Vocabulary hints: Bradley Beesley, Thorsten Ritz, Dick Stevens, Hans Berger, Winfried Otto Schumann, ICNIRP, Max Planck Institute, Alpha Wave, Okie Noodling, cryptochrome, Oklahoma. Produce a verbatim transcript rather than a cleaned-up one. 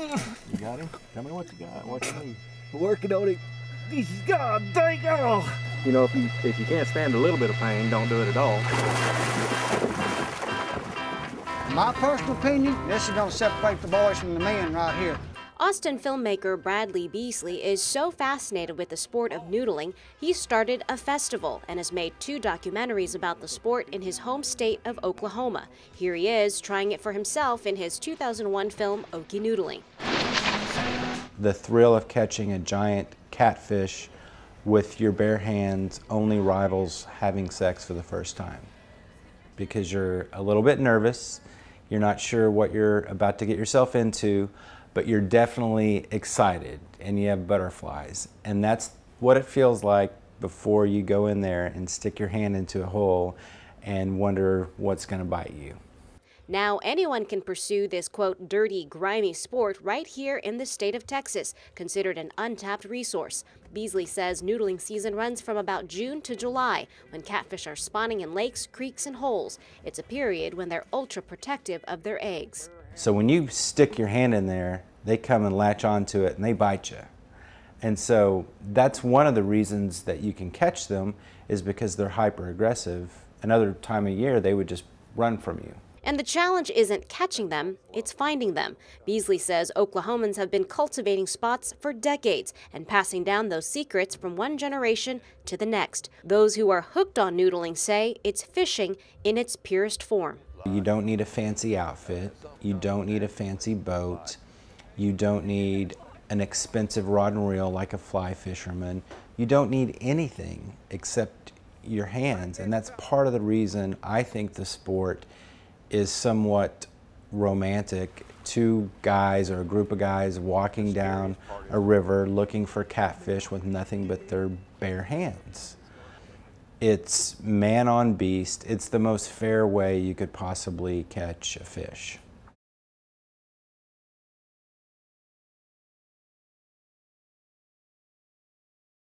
You got him? Tell me what you got. What you need? Working on it. This is God dang all. You know, if you, if you can't stand a little bit of pain, don't do it at all. My personal opinion, this is going to separate the boys from the men right here. Austin filmmaker Bradley Beesley is so fascinated with the sport of noodling, he started a festival and has made two documentaries about the sport in his home state of Oklahoma. Here he is trying it for himself in his two thousand one film, Okie Noodling. The thrill of catching a giant catfish with your bare hands only rivals having sex for the first time, because you're a little bit nervous, you're not sure what you're about to get yourself into, but you're definitely excited and you have butterflies. And that's what it feels like before you go in there and stick your hand into a hole and wonder what's gonna bite you. Now anyone can pursue this, quote, dirty, grimy sport right here in the state of Texas, considered an untapped resource. Beesley says noodling season runs from about June to July, when catfish are spawning in lakes, creeks, and holes. It's a period when they're ultra protective of their eggs. So when you stick your hand in there, they come and latch onto it and they bite you. And so that's one of the reasons that you can catch them, is because they're hyper aggressive. Another time of year, they would just run from you. And the challenge isn't catching them, it's finding them. Beesley says Oklahomans have been cultivating spots for decades and passing down those secrets from one generation to the next. Those who are hooked on noodling say it's fishing in its purest form. You don't need a fancy outfit, you don't need a fancy boat, you don't need an expensive rod and reel like a fly fisherman. You don't need anything except your hands, and that's part of the reason I think the sport is somewhat romantic. Two guys or a group of guys walking down a river looking for catfish with nothing but their bare hands. It's man on beast. It's the most fair way you could possibly catch a fish.